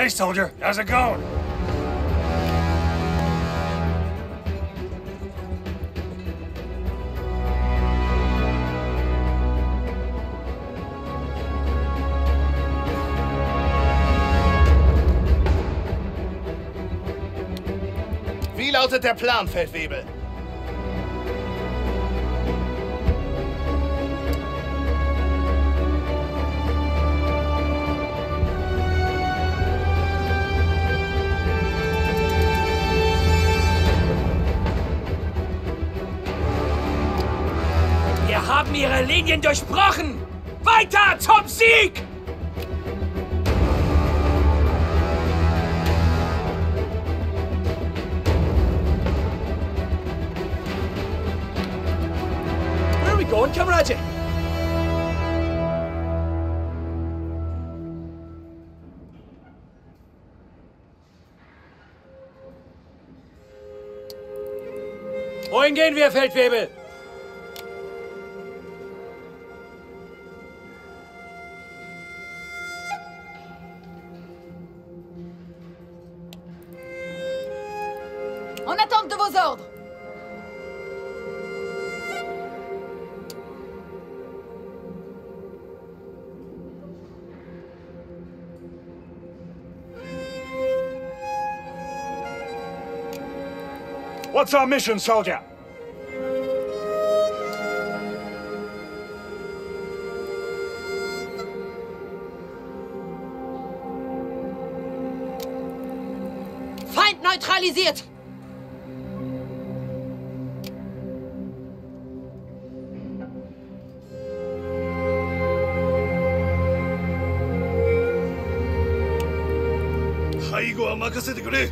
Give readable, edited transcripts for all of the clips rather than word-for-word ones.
Hey, soldier, how's it going? Wie lautet der Plan, Feldwebel? Wir haben ihre Linien durchbrochen! Weiter zum Sieg! Going, Kamerad. Wohin gehen wir, Feldwebel? En attente de vos ordres. What's our mission, soldier? Feind neutralisiert! Haigo wa makasete kure!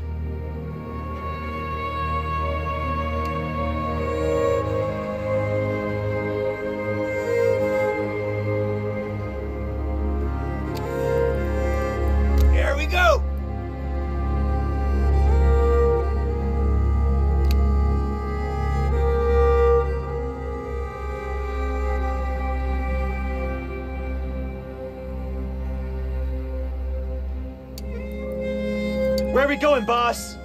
Where are we going, boss?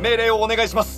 Mayday, お願いします.